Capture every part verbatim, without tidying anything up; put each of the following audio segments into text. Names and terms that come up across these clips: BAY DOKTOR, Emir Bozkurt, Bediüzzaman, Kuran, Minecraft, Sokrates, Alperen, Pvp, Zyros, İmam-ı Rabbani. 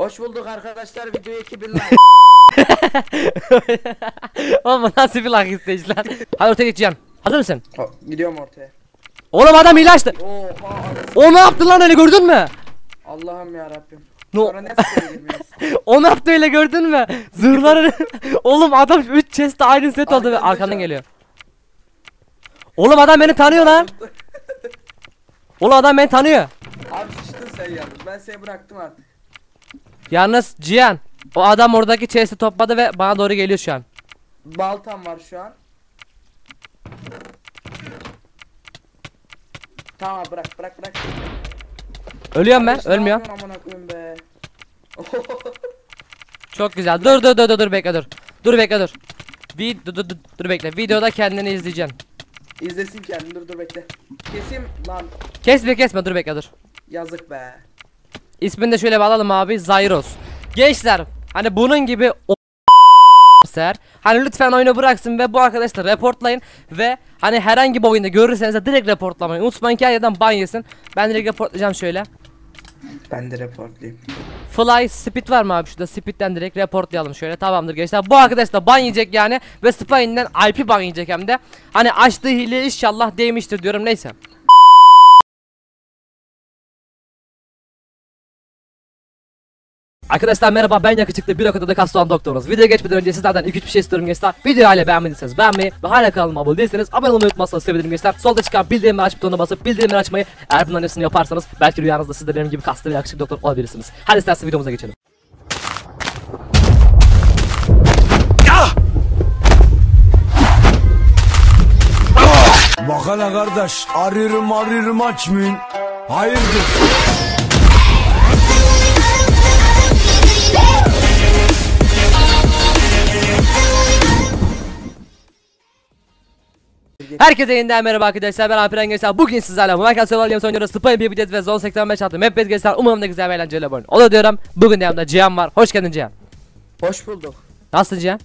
Hoş bulduk arkadaşlar, videoya iki bin like. Oğlum nasıl bir like isteyiz lan? Hadi ortaya geçeceğim. Hazır mısın? O, gidiyorum ortaya. Oğlum adam hile açtı. O ne yaptı lan öyle, gördün mü? Allah'ım ya Rabbim. No. O ne yaptı öyle, gördün mü? Zırhları. Oğlum adam üç chest aynı set aldı ve arkandan geliyor. Oğlum adam beni tanıyor lan. Oğlum adam beni tanıyor. Abi şiştin sen yalnız, ben seni bıraktım artık. Yalnız Cihan, o adam oradaki chest'i topladı ve bana doğru geliyor şu an. Baltam var şu an. Tamam bırak bırak bırak. Ölüyorum ben, ölmüyorum. Çok güzel. Dur dur dur dur dur bekle dur. Dur bekle dur. Bir dur dur dur bekle. Videoda kendini izleyeceğim. İzlesin kendini, dur dur bekle. Kesim lan. Kesme kesme dur bekle dur. Yazık be. İsmini de şöyle bağlalım abi, Zyros. Gençler hani bunun gibi o ser. Hani lütfen oyunu bıraksın ve bu arkadaşları reportlayın ve hani herhangi bir oyunda görürseniz de direkt reportlamayın. Unutmayın ki her yerden ban yesin. Ben direkt reportlayacağım şöyle. Ben de reportlayayım. Fly Speed var mı abi şurada? Speed'den direkt reportlayalım şöyle. Tamamdır gençler. Bu arkadaş da ban yiyecek yani ve Spine'den I P ban yiyecek hem de. Hani açtığı hile inşallah değmiştir diyorum, neyse. Arkadaşlar merhaba, ben yakışıklı bir noktada kastan doktorunuz. Videoya geçmeden önce sizlerden iki üç bir şey istiyorum gençler. Videoyu hala beğenmediyseniz beğenmeyi ve hala kanalıma abone değilseniz abone olmayı unutmazsanız sevinirim gençler. Solda çıkan bildirimleri açıp butonuna basıp bildirimleri açmayı, eğer bunların hepsini yaparsanız belki rüyanızda siz de benim gibi kaslı ve yakışıklı doktor olabilirsiniz. Hadi isterseniz videomuza geçelim. Bakana kardeş, arıyorum arıyorum açmayın. Hayırdır? Herkese yeniden merhaba arkadaşlar, ben Alperen gençler. Bugün sizlerle Minecraft Survival Games oynuyoruz. Spine P P D ve Zone seksen beş attım. Hep gençler, umarım da güzel ve eğlenceli oyun olur diyorum. Bugün de yanımda Cihan var. Hoş geldin Cihan. Hoş bulduk. Nasılsın Cihan?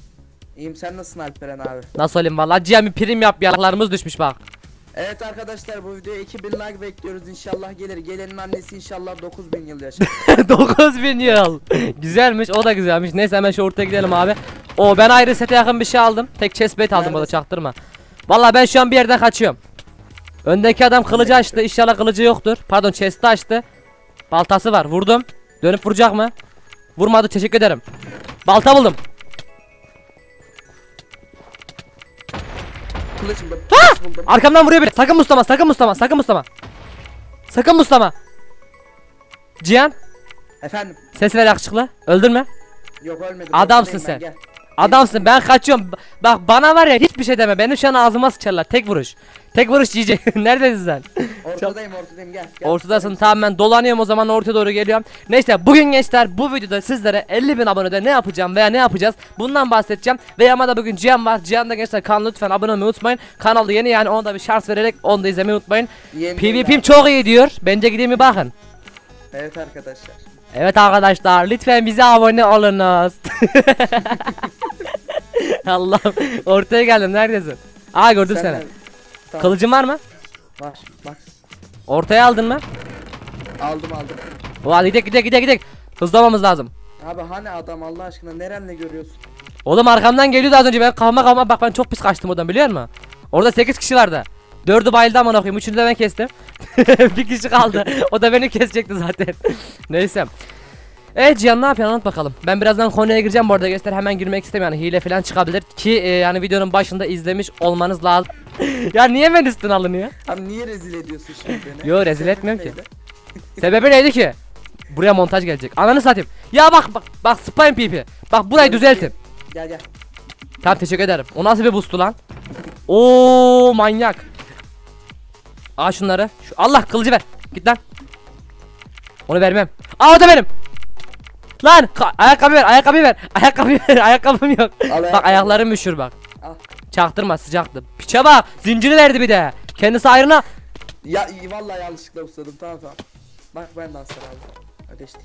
İyiyim, sen nasılsın Alperen abi? Nasıl olayım valla Cihan, bir prim yap, yaralarımız düşmüş bak. Evet arkadaşlar, bu videoya iki bin like bekliyoruz, inşallah gelir. Gelenin annesi inşallah dokuz bin yıl yaşar. dokuz bin yıl. Güzelmiş, o da güzelmiş. Neyse hemen şu ortaya gidelim abi. O ben ayrı sete yakın bir şey aldım. Tek chestplate aldım. Nerede? O da çaktırma. Vallahi ben şu an bir yerden kaçıyorum. Öndeki adam kılıcı açtı. İnşallah kılıcı yoktur. Pardon, chest'i açtı. Baltası var. Vurdum. Dönüp vuracak mı? Vurmadı. Teşekkür ederim. Balta buldum. Kılıç buldum. Kılıç buldum. Arkamdan vuruyor biri. Sakın muslama. Sakın muslama. Sakın muslama. Sakın muslama. Cihan. Efendim. Ses ver yakışıklı. Öldürme. Yok ölmedim. Adamsın sen. Gel. Adamsın, ben kaçıyorum. Bak bana var ya, hiçbir şey deme. Benim şu an ağzıma sıçarlar. Tek vuruş. Tek vuruş yiyecek. Neredesin sen? Ortadayım ortadayım, gel, gel. Ortadasın, tamam ben dolanıyorum o zaman, ortaya doğru geliyorum. Neyse bugün gençler bu videoda sizlere elli bin abonede ne yapacağım veya ne yapacağız bundan bahsedeceğim. Ve yanımda bugün Cihan var. Cihan da gençler kanalı lütfen abone olmayı unutmayın. Kanalda yeni yani, ona da bir şans vererek onu da izlemeyi unutmayın. P V P'm çok iyi diyor. Bence gideyim bir bakın. Evet arkadaşlar. Evet arkadaşlar, lütfen bize abone olunuz. Allah'ım, ortaya geldim, neredesin? Aa gördüm sen seni. Tamam. Kılıcın var mı? Var, bak. Ortaya aldın mı? Aldım aldım. Hadi gidelim gidelim gidelim gidelim. Hızlamamız lazım. Abi hani adam, Allah aşkına nerenle görüyorsun? Oğlum arkamdan geliyordu az önce, ben kafama kafama bak, ben çok pis kaçtım oradan biliyor musun? Orada sekiz kişi vardı. dördü bayıldı ama okuyayım, üçünü de ben kestim. Bir kişi kaldı. O da beni kesecekti zaten. Neyse. Evet Cihan, ne yapıyorsun anlat bakalım. Ben birazdan konuya gireceğim bu arada gençler, hemen girmek istemiyorum yani, hile falan çıkabilir ki e, yani videonun başında izlemiş olmanız lazım. Ya niye ben üstüne alınıyor? Abi niye rezil ediyorsun şimdi beni? Yo rezil etmiyorum ki. Sebebi neydi ki? Buraya montaj gelecek. Ananı satayım. Ya bak bak bak Spine P P. Bak burayı düzeltin. Gel gel. Tamam teşekkür ederim. O nasıl bir boost'u lan? Oo manyak. Aa şunları. Şu, Allah kılıcı ver. Git lan. Onu vermem. Aa o da benim. Lan ayakkabı ver, ayakkabı ver. Ayakkabı ver. Ayakkabım yok. Al, ayakkabı. Bak ayaklarım üşür bak. Al. Çaktırma, sıcaktı. Piçe bak. Zinciri verdi bir de. Kendisi ayrına. Ya vallahi yanlışlıkla usladım. Tamam tamam. Bak ben de hasar aldım. Ödeştik.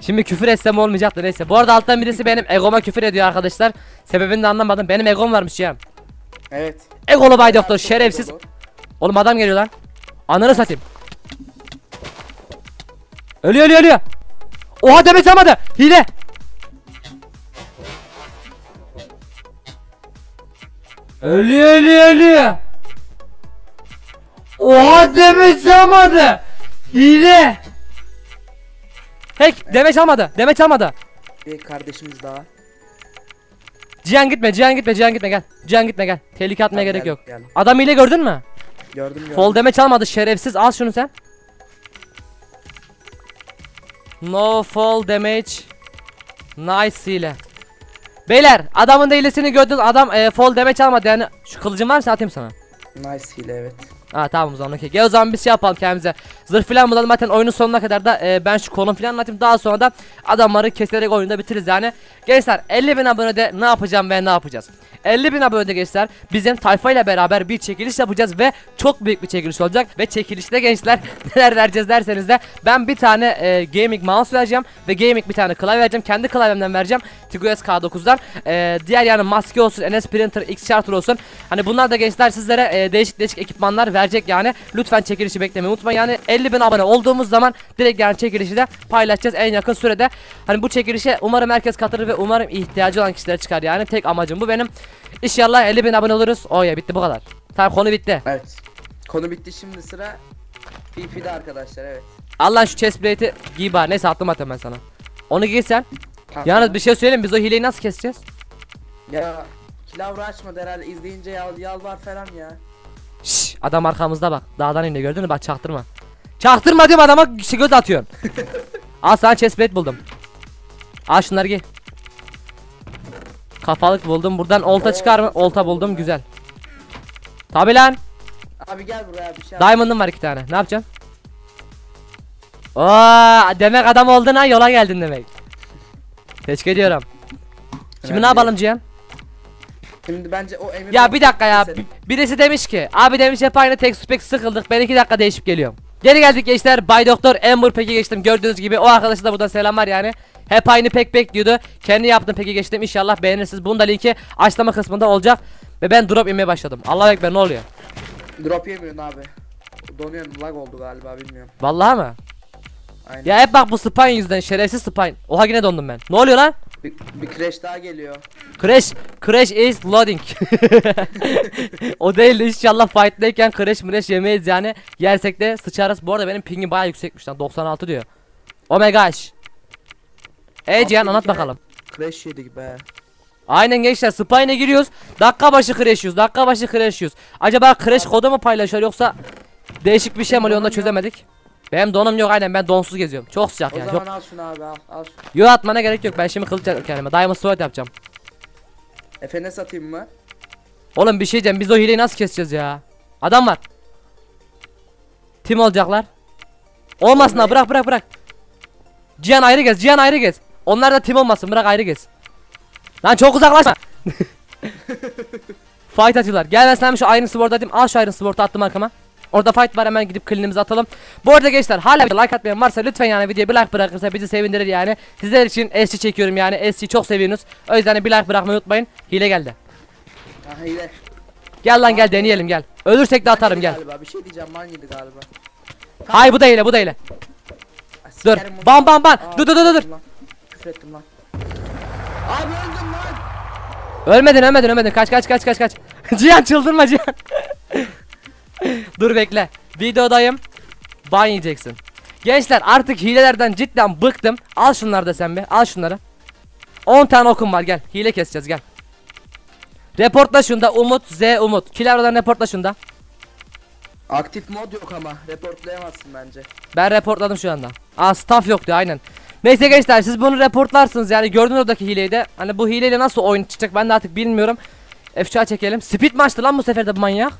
Şimdi küfür etsem olmayacaktı, neyse. Bu arada alttan birisi benim egoma küfür ediyor arkadaşlar. Sebebini de anlamadım. Benim egom varmış ya. Evet. Egolu bay doktor şerefsiz. Olur. Oğlum adam geliyor lan. Ananı satayım. Ölüyor ölüyor ölüyor. Oha, demet almadı. Hile. Ölüyor ölüyor ölüyor. Oha, demet almadı. Hile. Hack, demet almadı. Demet almadı. Bir kardeşimiz daha. Cihan gitme, Cihan gitme, Cihan gitme gel. Cihan gitme gel. Tehlike atmaya tamam, gerek gel, yok. Gel. Adam hile gördün mü? Gördüm gördüm. Fall damage almadı şerefsiz. Al şunu sen. No fall damage. Nice hile. Beyler adamın da hilesini gördünüz. Adam e, fall damage almadı yani. Şu kılıcın var mı, sen atayım sana. Nice hile evet. Ha tamam o zaman okey. Gel o zaman bir şey yapalım kendimize. Zırh falan bulalım zaten oyunun sonuna kadar da e, ben şu kolum falan anlatayım. Daha sonra da adamları keserek oyunda bitiririz yani. Gençler elli bin abonede ne yapacağım ve ne yapacağız? elli bin abonede gençler bizim tayfayla beraber bir çekiliş yapacağız ve çok büyük bir çekiliş olacak. Ve çekilişte gençler neler vereceğiz derseniz de ben bir tane e, gaming mouse vereceğim. Ve gaming bir tane klavye vereceğim. Kendi klavyemden vereceğim. Tigues K dokuz'dan. E, diğer yani maske olsun, N S Printer, X-Charter olsun. Hani bunlar da gençler sizlere e, değişik değişik ekipmanlar verecek yani. Lütfen çekilişi beklemeyi unutmayın. Yani elli bin abone olduğumuz zaman direkt yani çekilişi de paylaşacağız en yakın sürede. Hani bu çekilişe umarım herkes katılır ve umarım ihtiyacı olan kişiler çıkar yani. Tek amacım bu benim. İnşallah elli bin abone oluruz. O ya bitti bu kadar. Tamam konu bitti. Evet. Konu bitti, şimdi sıra P P'de arkadaşlar evet. Allah şu chest plate'i giy bari. Neyse aklım atıyorum ben sana. Onu giy sen. Tamam. Yalnız bir şey söyleyeyim, biz o hileyi nasıl keseceğiz? Ya kilavra açmadı herhalde, izleyince yal yalvar falan ya. Şşş, adam arkamızda bak. Dağdan indi gördün mü? Bak çaktırma. Çaktırma diyorum adama, göz atıyorsun. Al sana chest plate buldum. Al şunları giy. Kafalık buldum. Buradan olta çıkar mı? Olta buldum. Güzel. Tabi lan. Abi gel buraya bir şey. Diamond'ım var iki tane. Ne yapacağım? Oo, demek adam oldun ha, yola geldin demek. Teşekkür ediyorum. Şimdi evet, ne yapalım Cihan? Şimdi bence o emir. Ya bir dakika ya. Birisi demiş ki, abi demiş hep aynı tek spek sıkıldık. Ben iki dakika değişip geliyorum. Geri geldik gençler. Bay Doktor Amber Pack'e geçtim. Gördüğünüz gibi o arkadaşa da buradan selamlar yani. Hep aynı pek pek diyordu. Kendi yaptım peki geçtim. İnşallah beğenirsiniz. Bunun da linki açıklama kısmında olacak. Ve ben drop yemeye başladım. Allah ekber, ne oluyor? Drop yemiyorsun abi. Donuyorsun, lag oldu galiba, bilmiyorum. Vallahi mı? Aynen. Ya hep bak bu Spine yüzden, şerefsiz Spine. Oha yine dondum ben. Ne oluyor lan? Bir, bir crash daha geliyor. Crash, crash is loading. O değil de inşallah fight'teyken crash mresh yemeyiz yani. Yersek de sıçarız. Bu arada benim pingim bayağı yüksekmiş lan. doksan altı diyor. Oh my gosh. Ee Cihan anlat bakalım. Crash yedik be. Aynen gençler, Spine'e giriyoruz. Dakika başı crash yiyoruz. Dakika başı crash yiyoruz. Acaba crash kodu mu paylaşıyor yoksa değişik bir şey mi oluyor, onu da çözemedik. Benim donum yok aynen, ben donsuz geziyorum. Çok sıcak yani. O zaman al şunu abi, al al. Yo atmana gerek yok, ben şimdi kılıç kendime. Diamond sword yapacağım. Efene satayım mı? Oğlum bir şey diyeceğim, biz o hileyi nasıl keseceğiz ya? Adam var. Tim olacaklar. Olmasın ha, bırak bırak bırak. Cihan ayrı gez, Cihan ayrı gez. Onlar da tim olmasın, bırak ayrı gez. Lan çok uzaklaşma. Fight atıyorlar. Gel ben sana şu Iron Sword'u atayım. Al şu Iron Sword'u attım arkama. Orada fight var, hemen gidip klinimizi atalım. Bu arada gençler hala like atmayan varsa lütfen yani videoya bir like bırakırsa bizi sevindirir yani. Sizler için S C çekiyorum yani. S C çok seviyorsunuz. O yüzden bir like bırakmayı unutmayın. Hile geldi. Ha, hile. Gel lan gel, deneyelim gel. Ölürsek de atarım gel. Galiba. Bir şey diyeceğim, man yedi galiba. Hayır bu da hile, bu da hile. Dur. Bam bam bam. Aa, dur dur dur dur. Küfrettim lan. Abi öldüm lan. Ölmedin ölmedin ölmedin. Kaç kaç kaç kaç kaç. Cihan çıldırma Cihan. Dur bekle. Videodayım. Ban yiyeceksin. Gençler artık hilelerden cidden bıktım. Al şunları da sen be. Al şunları. on tane okum var gel. Hile keseceğiz gel. Reportla şunda Umut Z Umut. Kilarodan reportla şunda. Aktif mod yok ama reportlayamazsın bence. Ben reportladım şu anda. Aa staff yoktu aynen. Neyse gençler siz bunu reportlarsınız yani, gördüğünüz oradaki hileyi de. Hani bu hileyle nasıl oyun çıkacak ben de artık bilmiyorum. F C A çekelim. Speed maçtı lan bu sefer de bu manyak.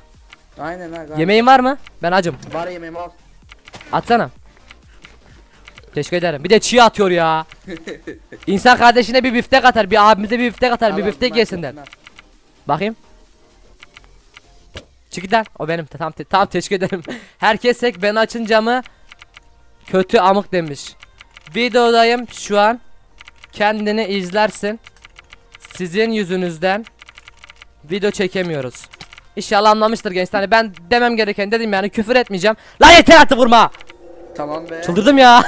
Aynen ha. Yemeğin var mı? Ben acım. Var yemeğim, al. Atsana. Teşekkür ederim. Bir de çiğ atıyor ya. İnsan kardeşine bir biftek atar, bir abimize bir biftek atar, bir biftek yesinler. Bakayım. Çıkıdan. O benim. Tam te tam teşekkür ederim. Herkes tek ben açınca mı kötü amık demiş. Videodayım şu an. Kendini izlersin. Sizin yüzünüzden video çekemiyoruz. İnşallah anlamıştır gençler. Hani ben demem gereken dedim yani, küfür etmeyeceğim. Lan yeter artık vurma. Tamam be. Çıldırdım ya.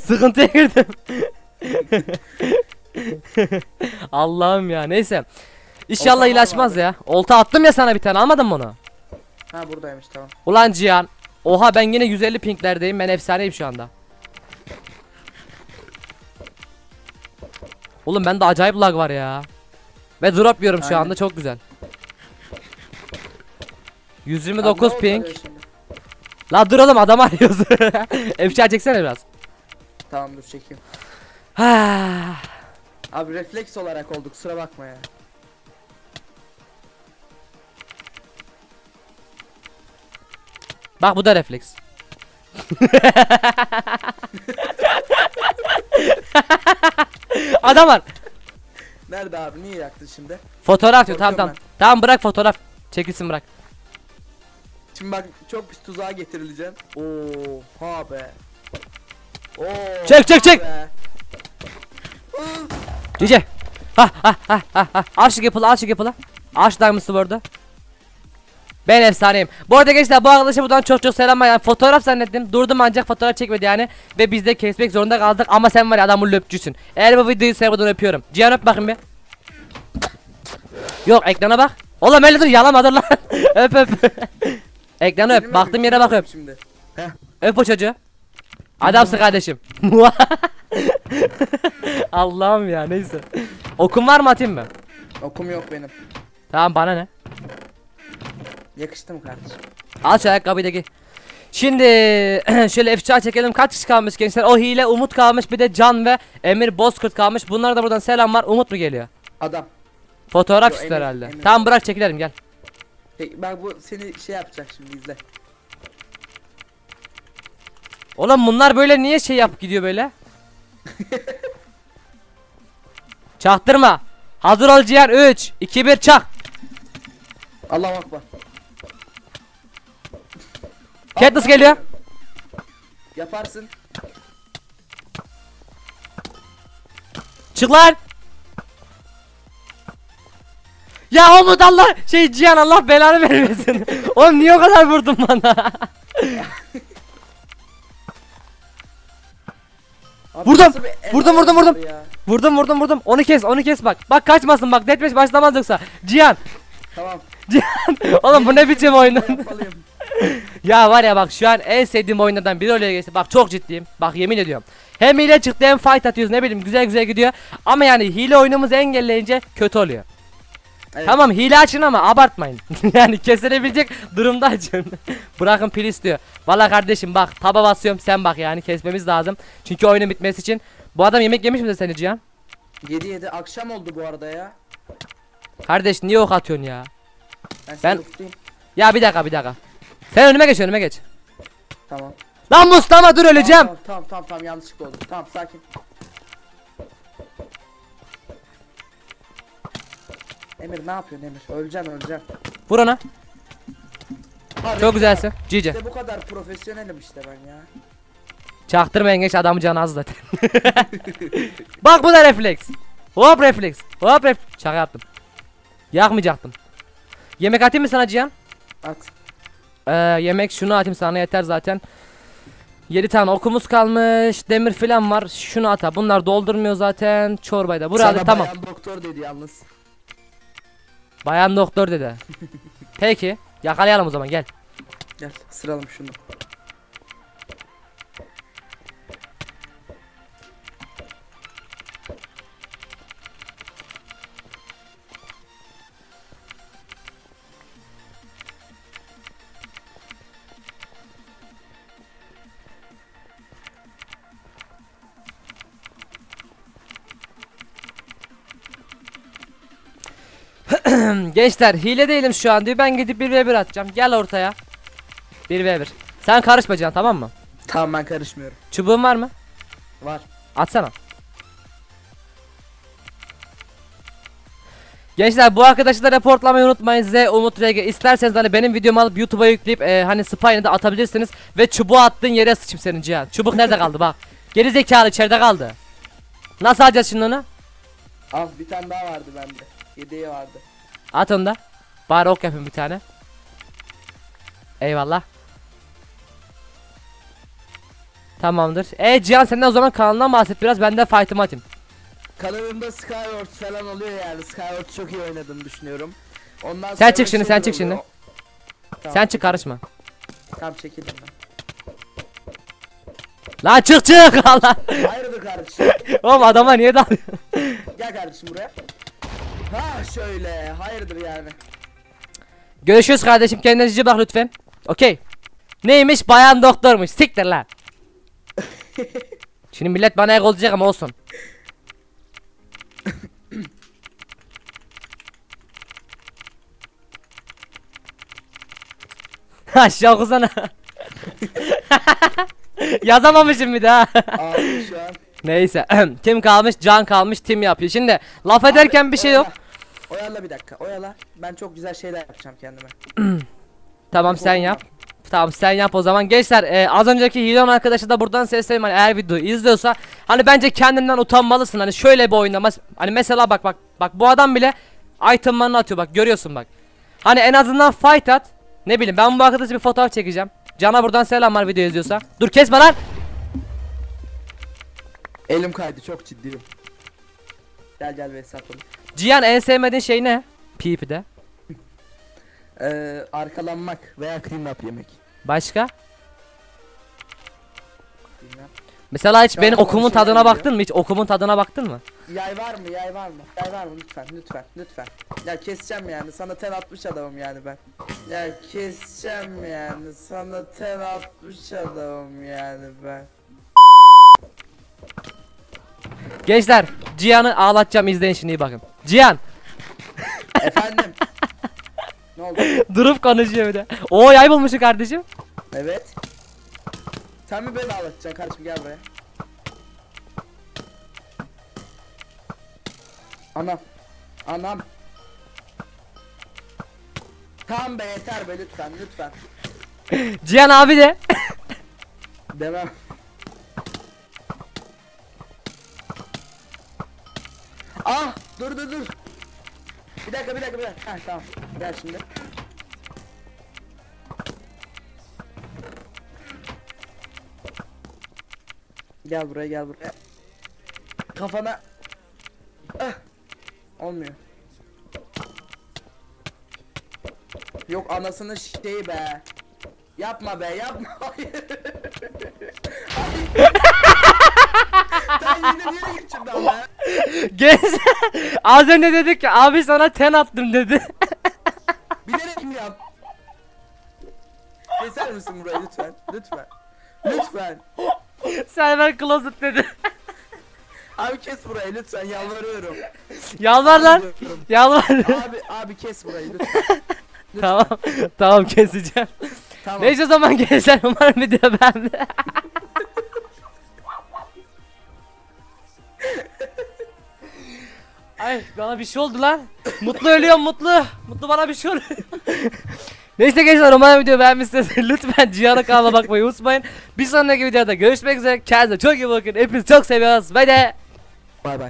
Sıkıntıya girdim. Allah'ım ya, neyse. İnşallah ilaçmaz ya. Olta attım ya sana bir tane, almadın mı onu? Ha buradaymış, tamam. Ulan Cihan. Oha, ben yine yüz elli pinglerdeyim, ben efsaneyim şu anda. Oğlum bende acayip lag var ya. Ve drop yiyorum şu anda, çok güzel. yüz yirmi dokuz ping. La dur oğlum, adam arıyoruz. Efşar çeksene biraz. Tamam dur çekeyim. Abi refleks olarak olduk, kusura bakma ya. Bak bu da refleks. Adam var. Nerede abi, niye yaktın şimdi? Fotoğraf diyor, tamam tamam. Tamam bırak fotoğraf. Çekilsin bırak. Şimdi bak çok pis tuzağa getirileceğim. Oha be. Oo. Çek çek çek. Cici. Ha ha ha ha. Arşik yapıla, arşik yapıla. Arş diamond'sı bu arada. Ben efsaneyim. Bu arada gençler, bu arkadaşa buradan çok çok selam var. Yani fotoğraf zannettim. Durdum ancak fotoğraf çekmedi yani. Ve biz de kesmek zorunda kaldık. Ama sen var ya, adamın löpçüsün. Eğer bu videoyu sevdiğini öpüyorum. Cihan öp bakayım bir. Yok ekrana bak. Oğlum öyle dur, yalamadır lan. Öp öp. Ekranı öp. Baktığım yere bak öp. Öp o çocuğu. Adamsın kardeşim. Allah'ım ya, neyse. Okum var mı, atayım mı? Okum yok benim. Tamam bana ne? Yakıştı mı kardeşim? Al şu ayakkabıyı da giy. Şimdi şöyle efça çekelim. Kaç kişi kalmış gençler? O hile Umut kalmış, bir de Can ve Emir Bozkurt kalmış. Bunlara da buradan selam var. Umut mu geliyor? Adam. Fotoğraf istiyor herhalde. Emir. Tamam bırak çekilelim, gel. Peki, bak bu seni şey yapacak şimdi, izle. Oğlum bunlar böyle niye şey yap gidiyor böyle? Çaktırma. Hazır ol Cihan, üç iki bir çak. Allah akbar. Cat nasıl geliyor? Yaparsın. Çık lan. Ya Umut Allah şey Cihan, Allah belanı vermesin. Oğlum niye o kadar vurdun bana? Vurdum. Vurdum vurdum vurdum. Vurdum vurdum vurdum. Onu kes, onu kes bak. Bak kaçmasın bak. Deathmatch başlamaz yoksa. Cihan. Tamam. Cihan. Oğlum bu ne biçim oyunun? Ya var ya bak, şu an en sevdiğim oyunlardan biri oluyor geçti. Bak çok ciddiyim. Bak yemin ediyorum. Hem hile çıktı hem fight atıyoruz, ne bileyim güzel güzel gidiyor. Ama yani hile oyunumuzu engelleyince kötü oluyor. Evet. Tamam hile açın ama abartmayın. Yani kesilebilecek durumda açın. Bırakın pilis diyor. Valla kardeşim bak, taba basıyorum, sen bak yani kesmemiz lazım. Çünkü oyunun bitmesi için. Bu adam yemek yemiş mi de seni Cihan? Yedi yedi akşam oldu bu arada ya. Kardeş niye ok atıyorsun ya? Ben, ben... Ya bir dakika bir dakika. Sen önüme geç, önüme geç. Tamam. Lan Mustafa dur öleceğim. Tamam tamam tamam, tamam yanlışlık oldu. Tamam sakin. Emir ne yapıyorsun Emir? Öleceğim öleceğim. Vur ona. Abi, çok güzelsin. Cici. İşte bu kadar profesyonelim işte ben ya. Çaktırmayın genç, adamı canı az zaten. Bak bu da refleks. Hop refleks. Hop refleks. Şaka yaptım. Yakmayacaktım. Yemek atayım mı sana Cihan? At. Ee, yemek şunu atayım sana, yeter zaten. yedi tane okumuz kalmış. Demir filan var. Şunu ata. Bunlar doldurmuyor zaten. Çorbayı da buraya alayım, tamam. Bayan doktor dedi yalnız. Bayan doktor dedi. Peki. Yakalayalım o zaman, gel. Gel sıralım şunu. Gençler hile değilim şu an diyor, ben gidip bir ve bir atacağım, gel ortaya. Bir ve bir. Sen karışmayacaksın tamam mı? Tamam ben karışmıyorum. Çubuğun var mı? Var. Atsana. Gençler bu arkadaşı da reportlamayı unutmayın. Z Umut R G. İsterseniz hani benim videomu alıp YouTube'a yükleyip e, hani spy'ını da atabilirsiniz. Ve çubuğu attığın yere sıçayım senin Cihan. Çubuk nerede kaldı bak. Geri zekalı içeride kaldı. Nasıl alacağız şimdi onu? Al bir tane daha vardı bende. Yedeği vardı. At onu da. Bari ok yapayım bir tane. Eyvallah. Tamamdır. E Cihan senden o zaman kanalından bahset biraz, ben de fight'ımı atayım. Kanalımda Skyward falan oluyor yani. Skyward çok iyi oynadığını düşünüyorum. Ondan sen çık şimdi, sen çık şimdi. O... Tamam. Sen çık, karışma. Tamam, çekildim ben. Lan çık çık Allah. Hayırdır kardeşim? Oğlum adama niye dalıyorsun? Gel kardeşim buraya. Ha şöyle, hayırdır yani. Görüşürüz kardeşim, kendine cici bak lütfen. Okey. Neymiş, bayan doktormuş, siktir lan. Şimdi millet bana ek olacak ama olsun. Aşağı okusana. Yazamamışım bir daha. Abi şu an. Neyse. Kim kalmış? Can kalmış. Tim yapıyor. Şimdi laf ederken abi, bir şey yok. Oyala bir dakika. Oyala. Ben çok güzel şeyler yapacağım kendime. Tamam ben sen yap. Var. Tamam sen yap o zaman. Gençler e, az önceki Hilon arkadaşı da buradan sesleyeyim. Hani eğer videoyu izliyorsa hani bence kendinden utanmalısın. Hani şöyle bir oynamaz. Hani mesela bak bak. Bak bu adam bile itemlarını atıyor. Bak görüyorsun bak. Hani en azından fight at. Ne bileyim ben bu arkadaşı bir fotoğraf çekeceğim. Can'a buradan selamlar video izliyorsa. Dur kesme lan. Elim kaydı, çok ciddiyim. Gel gel vesat oğlum. Cihan en sevmediğin şey ne? P V'de. Ee, arkalanmak veya clean up yemek. Başka? Mesela hiç benim okumun tadına baktın mı? Hiç okumun tadına baktın mı? Yay var mı? Yay var mı? Yay var mı? Lütfen, lütfen, lütfen. Ya keseceğim yani. Sana ten atmış adamım yani ben. Ya keseceğim yani. Sana ten atmış adamım yani ben. Gençler, Cihan'ı ağlatacağım, izleyin şimdi, iyi bakın. Cihan. Efendim. Ne oldu? Durup konuşuyor bir de. Oo yay bulmuşsun kardeşim. Evet. Sen mi beni ağlatacaksın kardeşim, gel buraya. Anam. Anam. Tamam be, yeter be, lütfen lütfen. Cihan abi de. Devam. Ah dur dur dur. Bir dakika bir dakika bir dakika. Heh, tamam gel şimdi. Gel buraya, gel buraya. Kafana. Ah. Olmuyor. Yok anasının şeyi be. Yapma be, yapma. Sen yine niye geçirdin ama? Genç. Az önce dedik ki abi sana ten attım dedi. Bilerek mi yap? Keser misin burayı lütfen? Lütfen. Lütfen. Server closet dedi. Abi kes burayı lütfen, yalvarıyorum. Yalvar lan. Yalvar. Abi abi kes burayı lütfen. Lütfen. Tamam. Tamam keseceğim. Tamam. Neyse o zaman gençler, umarım video beğendiniz. Ay bana bir şey oldu lan. Mutlu ölüyorum, mutlu. Mutlu bana bir şey oldu. Neyse gençler, umarım videoyu beğenmişsiniz. Lütfen Cihan'a kanala bakmayı unutmayın. Bir sonraki videoda görüşmek üzere. Kendinize çok iyi bakın. Hepinizi çok seviyoruz. Bay bay. Bay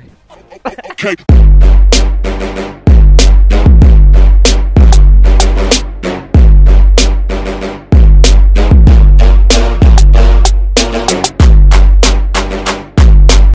bay.